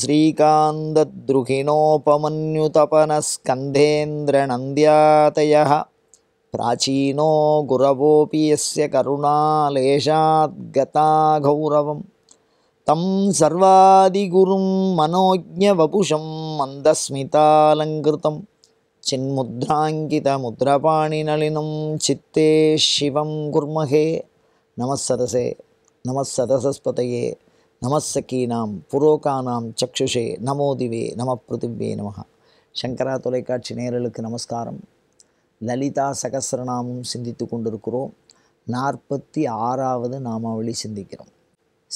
श्रीकान्तद्रुहिणोपमन्युतपनस्कन्धेन्द्रनन्द्यातयः प्राचीनो गुरवोऽपि यस्य करुणालेशाद्गता गौरवम् तं सर्वादिगुरुं मनोज्ञवपुषं मन्दस्मितालङ्कृतं चिन्मुद्राङ्कितमुद्रापाणिनलिनं चित्ते शिवं कुर्महे। नमस्सदसे नमस्सदसस्पतये नमस्सखीनां पुरोकानां चक्षुषे नमो दिवे नमः पृथिव्ये नमः। शंकरा तोलैकाट्सी नेयர்களுக்கு நமஸ்காரம்। லலிதா சகஸ்ரநாமம் சிந்தித்து கொண்டிருக்கிறோம்। 46வது நாமாவளி சிந்திக்கிறோம்।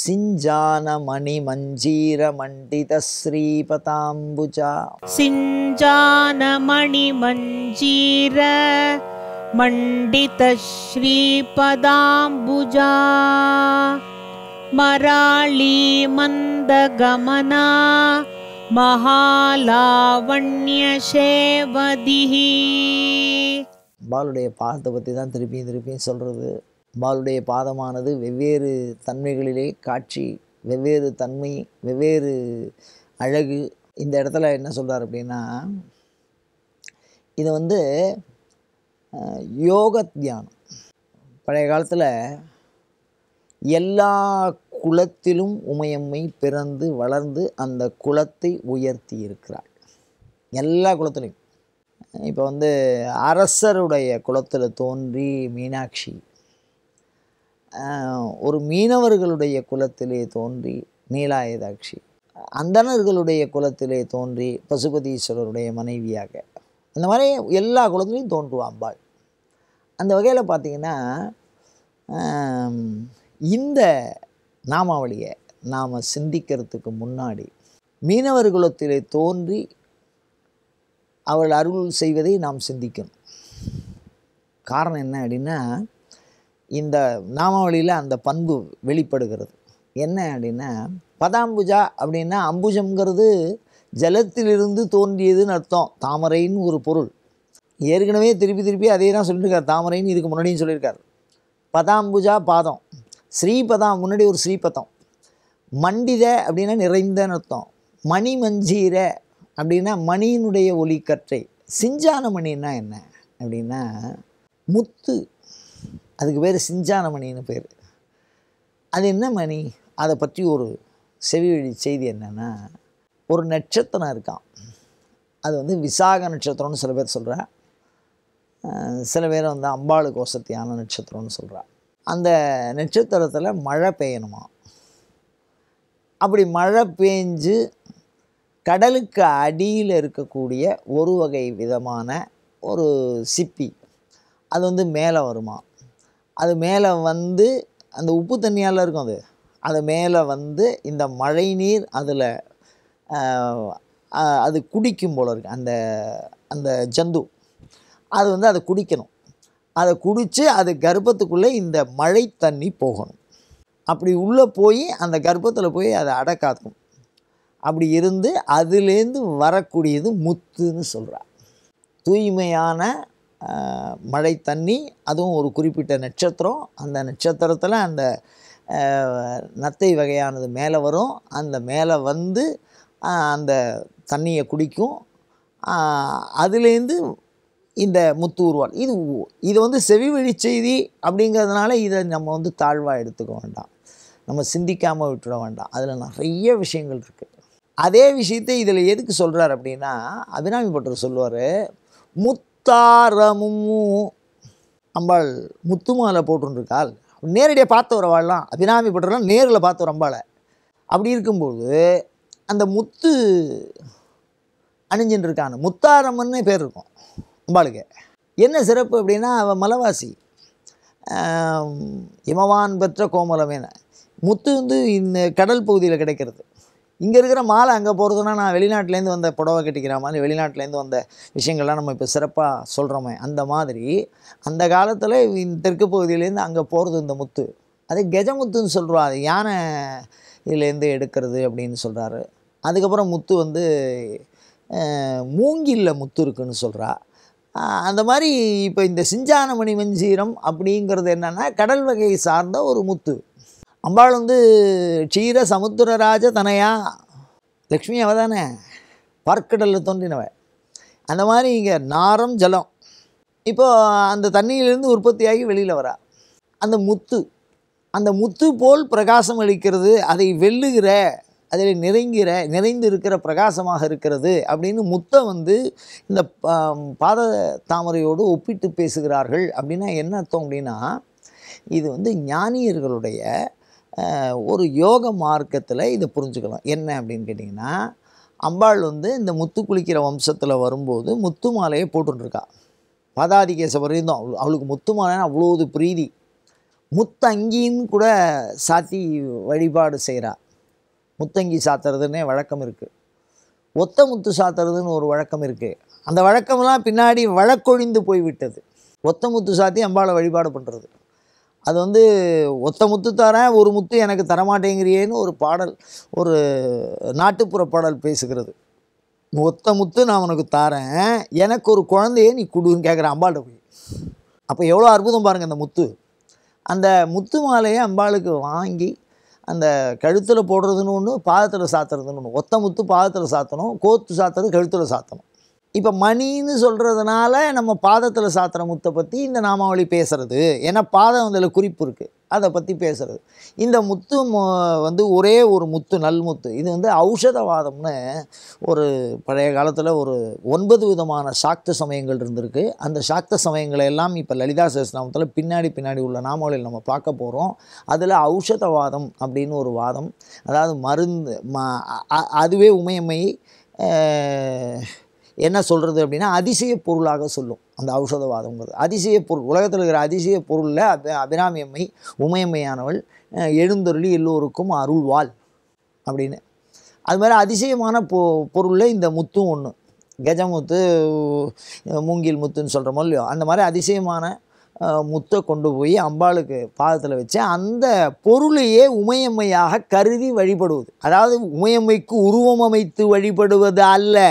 सिञ्जानमणिमञ्जीरमण्डितश्रीपदाम्बुजा सिञ्जानमणिमञ्जीरमण्डितश्रीपदाम्बुजा मराळीमन्दगमना महालावण्यसेवदिः। बालुடைய பாதத்தை பத்தி தான் திருப்பியும் சொல்றது। பாலுடைய பாதமானது வெவ்வேறு தன்மைகளிலே காட்சி, வெவ்வேறு தன்மை, வெவ்வேறு அழகு। இந்த இடத்துல என்ன சொல்கிறார் அப்படின்னா, இது வந்து யோக தியானம்। பழைய காலத்தில் எல்லா குலத்திலும் உமையம்மை பிறந்து வளர்ந்து அந்த குலத்தை உயர்த்தி இருக்கிறாள்। எல்லா குலத்திலையும் இப்போ வந்து அரசருடைய குலத்தில் தோன்றி மீனாட்சி, ஒரு மீனவர்களுடைய குலத்திலே தோன்றி நீலாயதாட்சி, அந்தணர்களுடைய குலத்திலே தோன்றி பசுபதீஸ்வரருடைய மனைவியாக, அந்த மாதிரி எல்லா குலத்திலையும் தோன்றுவாம்பாள்। அந்த வகையில் பார்த்திங்கன்னா இந்த நாமாவளியை நாம் சிந்திக்கிறதுக்கு முன்னாடி மீனவர் குலத்திலே தோன்றி அவள் அருள் செய்வதை நாம் சிந்திக்கணும்। காரணம் என்ன அப்படின்னா, இந்த நாமாவளியில் அந்த பண்பு வெளிப்படுகிறது। என்ன அப்படின்னா, பதாம்புஜா அப்படின்னா அம்புஜம்ங்கிறது ஜலத்திலிருந்து தோன்றியதுன்னு அர்த்தம்। தாமரைன்னு ஒரு பொருள், ஏற்கனவே திருப்பி திருப்பி அதே தான் சொல்லியிருக்கார்। தாமரைன்னு இதுக்கு முன்னாடியும் சொல்லியிருக்கார்। பதாம்புஜா பாதம், ஸ்ரீபதம் முன்னாடி ஒரு ஸ்ரீபதம், மண்டித அப்படின்னா நிறைந்தன்னு அர்த்தம், மணி மஞ்சீர அப்படின்னா மணியினுடைய ஒலிக்கற்றை, சிஞ்சான மணின்னா என்ன அப்படின்னா முத்து, அதுக்கு பேர் சிஞ்சானமணின்னு பேர்। அது என்ன மணி? அதை பற்றி ஒரு செவிவழி செய்தி என்னென்னா, ஒரு நட்சத்திரம் இருக்கான், அது வந்து விசாக நட்சத்திரம்னு சில பேர் சொல்கிறா, சில பேர் வந்து அம்பாளுக்கு வசதியான நட்சத்திரம்னு சொல்கிறா। அந்த நட்சத்திரத்தில் மழை பெய்யணுமா, அப்படி மழை பெஞ்சு கடலுக்கு அடியில் இருக்கக்கூடிய ஒரு வகை விதமான ஒரு சிப்பி அது வந்து மேலே வருமா, அது மேலே வந்து அந்த உப்பு தண்ணியால் இருக்கும், அது மேலே வந்து இந்த மழை நீர் அதில் அது குடிக்கும் போல இருக்குது। அந்த அந்த ஜந்து அது வந்து அதை குடிக்கணும், அதை குடித்து அது கர்ப்பத்துக்குள்ளே இந்த மழை தண்ணி போகணும்। அப்படி உள்ளே போய் அந்த கர்ப்பத்தில் போய் அதை அடக்காக்கும், அப்படி இருந்து அதுலேருந்து வரக்கூடியது முத்துன்னு சொல்கிறா। தூய்மையான மழை தண்ணி, அதுவும் ஒரு குறிப்பிட்ட நட்சத்திரம், அந்த நட்சத்திரத்தில் அந்த நத்தை வகையானது மேலே வரும், அந்த மேலே வந்து அந்த தண்ணியை குடிக்கும், அதுலேருந்து இந்த முத்து உருவாள்। இது இது வந்து செவிவழி செய்தி அப்படிங்கிறதுனால இதை நம்ம வந்து தாழ்வாக எடுத்துக்க வேண்டாம், நம்ம சிந்திக்காமல் விட்டுட வேண்டாம், அதில் நிறைய விஷயங்கள் இருக்குது। அதே விஷயத்தை இதில் எதுக்கு சொல்கிறார் அப்படின்னா, அபிராமி பட்டர் சொல்லுவார், முத்து முத்தாரமும் அம்பாள் முத்துமாலை போட்டுருக்காள், நேரடியாக பார்த்து வரவாள்லாம் அபிராமி பட்டரெலாம் நேரில் பார்த்து வர அம்பாளை, அப்படி இருக்கும்போது அந்த முத்து அணிஞ்சின்றிருக்கான், முத்தாரம்னு பேர் இருக்கும் அம்பாளுக்கு। என்ன சிறப்பு அப்படின்னா, அவள் மலைவாசி, இமவான் பெற்ற கோமலமேன முத்து வந்து இந்த கடல் பகுதியில் கிடைக்கிறது। இங்கே இருக்கிற மாலை அங்கே போகிறதுனா நான் வெளிநாட்டிலேருந்து வந்த புடவை கட்டிக்கிற மாதிரி வெளிநாட்டிலேருந்து வந்த விஷயங்கள்லாம் நம்ம இப்போ சிறப்பாக சொல்கிறோமே, அந்த மாதிரி அந்த காலத்தில் தெற்கு பகுதியிலேருந்து அங்கே போகிறது இந்த முத்து, அது கெஜமுத்துன்னு சொல்கிறோம், அது யானை இதுலேருந்து எடுக்கிறது அப்படின்னு சொல்கிறாரு। அதுக்கப்புறம் முத்து வந்து மூங்கில்ல முத்து இருக்குன்னு சொல்கிறா। அந்த மாதிரி இப்போ இந்த சிஞ்சானமணி மஞ்சீரம் அப்படிங்கிறது என்னென்னா கடல் வகையை சார்ந்த ஒரு முத்து। அம்பாள் வந்து க்ஷீர சமுத்திரராஜ தனையா लक्ष्मी अवदान पार्कल तोन्व अंमारी नारम जलम इो अंतर उत्पत्तिया वरा अल प्रकाशम अल्लुग्र अरेंर प्रकाशम अब मुत वो पाद तामोड़ ओपिट पेसुग्रार्गल अब अर्थना इत वो ज्ञानिया और योग मार्ग इतजिकल अब कटीना अंबा वो मुत्तु कुलिक्किर वंशत्तुल वरुम्पोधु मुत्तु मालैय पोट्टुन्निरुक्का पदादिकेश पर्यंतम अवलुक्कु मुत्तु मालैना अव्वळोधु प्रीति मुत्तंगियन्न कूड साथी वळिपाडु सेय्रा मुत्तंगी सात्तरदुन्ने वळक्कम इरुक्कु ओत्त मुत्तु सात्तरदुन्नु ओरु वळक्कम इरुक्कु अंद वळक्कमलाम पिन्नाडि वळकोळिंदु पोई विट्टदु ओत्त मुत्तु साथी अंबाळ वळिपाडु पण्रदु அது வந்து ஒத்த முத்து தரேன் ஒரு முத்து எனக்கு தரமாட்டேங்கிறியேன்னு ஒரு பாடல் ஒரு நாட்டுப்புற பாடல் பேசுகிறது ஒத்த முத்து நான் உனக்கு தரேன் எனக்கு ஒரு குழந்தையை நீ கொடுன்னு கேட்குற அம்பாள்கிட்ட போய் அப்போ எவ்வளோ அற்புதம் பாருங்கள் அந்த முத்து மாலையை அம்பாளுக்கு வாங்கி அந்த கழுத்தில் போடுறதுன்னு ஒன்று பாதத்தில் சாத்துறதுன்னு ஒன்று ஒத்த முத்து பாதத்தில் சாத்தணும் கோத்து சாத்துறது கழுத்தில் சாத்தணும் இப்போ மணின்னு சொல்கிறதுனால நம்ம பாதத்தில் சாத்துற முத்தை பற்றி இந்த நாமாவளி பேசுகிறது ஏன்னா பாதம் அதில் குறிப்பு இருக்குது அதை பற்றி பேசுகிறது இந்த முத்து வந்து ஒரே ஒரு முத்து நல்முத்து இது வந்து ஔஷதவாதம்னு ஒரு பழைய காலத்தில் ஒரு 9 விதமான சாக்த சமயங்கள் இருந்திருக்கு அந்த சாக்த சமயங்களை எல்லாம் இப்போ லலிதா சகஸ்ரநாமத்தில் பின்னாடி பின்னாடி உள்ள நாமாவளியில் நம்ம பார்க்க போகிறோம் அதில் ஔஷதவாதம் அப்படின்னு ஒரு வாதம் அதாவது மருந்து அதுவே உமையம்மை என்ன சொல்றது அப்படினா அதிசய பொருளாக சொல்லும் அந்த ஔஷதவாதம்ங்கிறது அதிசய பொருள் உலகத்துல இருக்கிற அதிசய பொருள்ல அபிராமியம்மை உமையம்மையானவள் எழுந்தருளி எல்லோருக்கும் அருள்வாள் அப்படினு அது மாதிரி அதிசயமான பொருள்ல இந்த முத்து ஒன்று கஜமுத்து மூங்கில் முத்துன்னு சொல்றோம் இல்லையா அந்த மாதிரி அதிசயமான முத்தை கொண்டு போய் அம்பாளுக்கு பாதத்தில் வச்சு அந்த பொருளையே உமையம்மையாக கருதி வழிபடுவது அதாவது உமையம்மைக்கு உருவம் அமைத்து வழிபடுவது அல்ல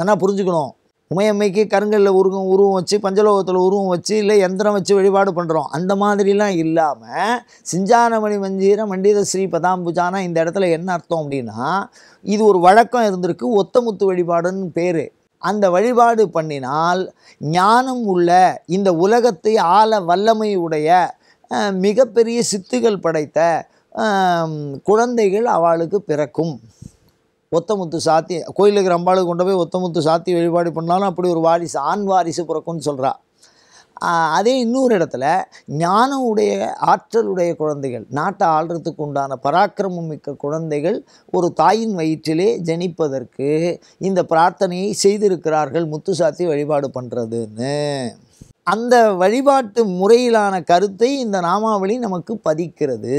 நானா புரிஞ்சுக்கணும் உமையம்மைக்கு கருங்கல்ல உருவம் வச்சு பஞ்சலோகத்தில் உருவம் வச்சு இல்லை யந்திரம் வச்சு வழிபாடு பண்ணுறோம் அந்த மாதிரிலாம் இல்லாமல் சிஞ்சானமணி மஞ்சீர மண்டித ஸ்ரீ பதாம்புஜானா இந்த இடத்துல என்ன அர்த்தம் அப்படின்னா இது ஒரு வழக்கம் இருந்திருக்கு ஒத்தமுத்து வழிபாடுன்னு பேர் அந்த வழிபாடு பண்ணினால் ஞானம் உள்ள இந்த உலகத்தை ஆள வல்லமையுடைய மிகப்பெரிய சித்துகள் படைத்த குழந்தைகள் அவளுக்கு பிறக்கும் ஒத்தமுத்து சாத்தி கோயிலுக்கு அம்பாளுக்கு கொண்டு போய் ஒத்தமுத்து சாத்தி வழிபாடு பண்ணாலும் அப்படி ஒரு வாரிசு ஆண் வாரிசு பிறக்கும்னு சொல்கிறா அதே இன்னொரு இடத்துல ஞானமுடைய ஆற்றலுடைய குழந்தைகள் நாட்டை ஆள்றதுக்கு உண்டான பராக்கிரமம் மிக்க குழந்தைகள் ஒரு தாயின் வயிற்றிலே ஜனிப்பதற்கு இந்த பிரார்த்தனையை செய்திருக்கிறார்கள் முத்து சாத்தி வழிபாடு பண்ணுறதுன்னு அந்த வழிபாட்டு முறையிலான கருத்தை இந்த நாமாவளி நமக்கு பதிக்கிறது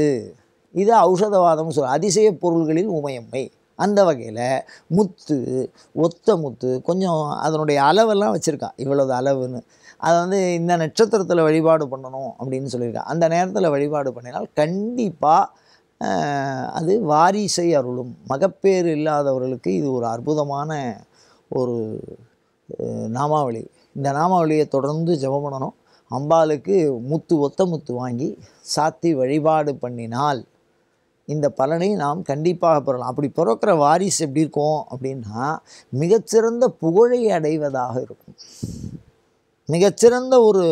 இது ஔஷதவாதம்னு சொல்கிறோம் அதிசய பொருள்களில் உமையம்மை அந்த வகையில் முத்து ஒத்த முத்து கொஞ்சம் அதனுடைய அளவெல்லாம் வச்சுருக்கான் இவ்வளவு அளவுன்னு அதை வந்து இந்த நட்சத்திரத்தில் வழிபாடு பண்ணணும் அப்படின்னு சொல்லியிருக்கான் அந்த நேரத்தில் வழிபாடு பண்ணினால் கண்டிப்பாக அது வாரிசை அருளும் மகப்பேறு இல்லாதவர்களுக்கு இது ஒரு அற்புதமான ஒரு நாமாவளி இந்த நாமாவளியை தொடர்ந்து ஜெபம் பண்ணணும் அம்பாளுக்கு முத்து ஒத்த முத்து வாங்கி சாத்தி வழிபாடு பண்ணினால் இந்த பலனை நாம் கண்டிப்பாக பெறலாம் அப்படி பிறக்கிற வாரிசு எப்படி இருக்கும் அப்படின்னா மிகச்சிறந்த புகழை அடைவதாக இருக்கும் மிகச்சிறந்த ஒரு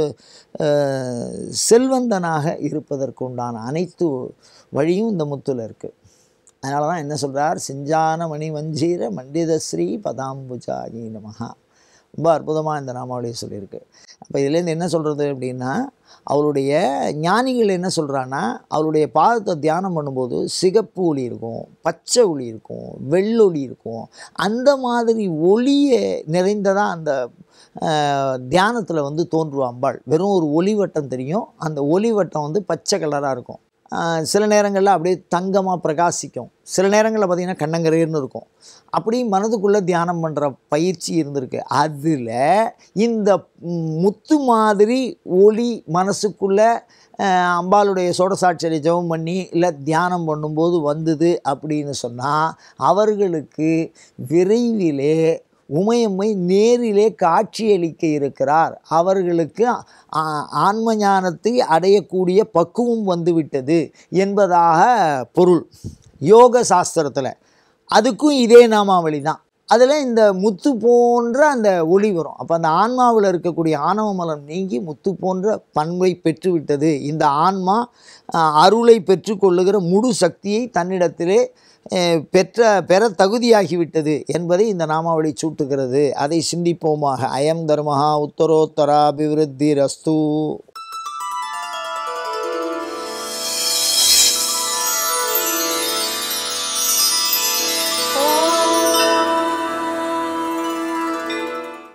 செல்வந்தனாக இருப்பதற்குண்டான அனைத்து வழியும் இந்த முத்துல இருக்குது அதனால தான் என்ன சொல்கிறார் சிஞ்சான மணிமஞ்சீர மண்டிதஸ்ரீ பதாம்புஜாயி நமஹா ரொம்ப அற்புதமாக இந்த நாமாவளியை சொல்லியிருக்கு அப்போ இதுலேருந்து என்ன சொல்கிறது அப்படின்னா அவளுடைய ஞானிகள் என்ன சொல்கிறான்னா அவளுடைய பாதத்தை தியானம் பண்ணும்போது சிகப்பு ஒளி இருக்கும் பச்சை ஒளி இருக்கும் வெள்ளொளி இருக்கும் அந்த மாதிரி ஒளியை நிறைந்ததாக அந்த தியானத்தில் வந்து தோன்றுவா அம்பாள் வெறும் ஒரு ஒளிவட்டம் தெரியும் அந்த ஒளிவட்டம் வந்து பச்சை கலராக இருக்கும் சில நேரங்களில் அப்படியே தங்கமாக பிரகாசிக்கும் சில நேரங்களில் பார்த்திங்கன்னா கண்ணங்கரேர்னு இருக்கும் அப்படி மனதுக்குள்ளே தியானம் பண்ணுற பயிற்சி இருந்திருக்கு அதில் இந்த முத்து மாதிரி ஒளி மனசுக்குள்ளே அம்பாளுடைய சோடசாட்சியை ஜெபம் பண்ணி இல்லை தியானம் பண்ணும்போது வந்தது அப்படின்னு சொன்னால் அவர்களுக்கு விரைவிலே உமையம்மை நேரிலே காட்சியளிக்க இருக்கிறார் அவர்களுக்கு ஆன்ம ஞானத்தை அடையக்கூடிய பக்குவம் வந்துவிட்டது என்பதாக பொருள் யோக சாஸ்திரத்தில் அதுக்கும் இதே நாமாவளி தான். அதில் இந்த முத்து போன்ற அந்த ஒளி வரும். அப்போ அந்த ஆன்மாவில் இருக்கக்கூடிய ஆணவ மலம் நீங்கி முத்து போன்ற பண்பை பெற்றுவிட்டது. இந்த ஆன்மா அருளை பெற்றுக்கொள்ளுகிற முழு சக்தியை தன்னிடத்திலே பெற தகுதியாகிவிட்டது என்பதை இந்த நாமாவளி சூட்டுகிறது. அதை சிந்திப்போமாக. அயம் தர்மஹா உத்தரோத்தராபிவிருத்தி ரஸ்து.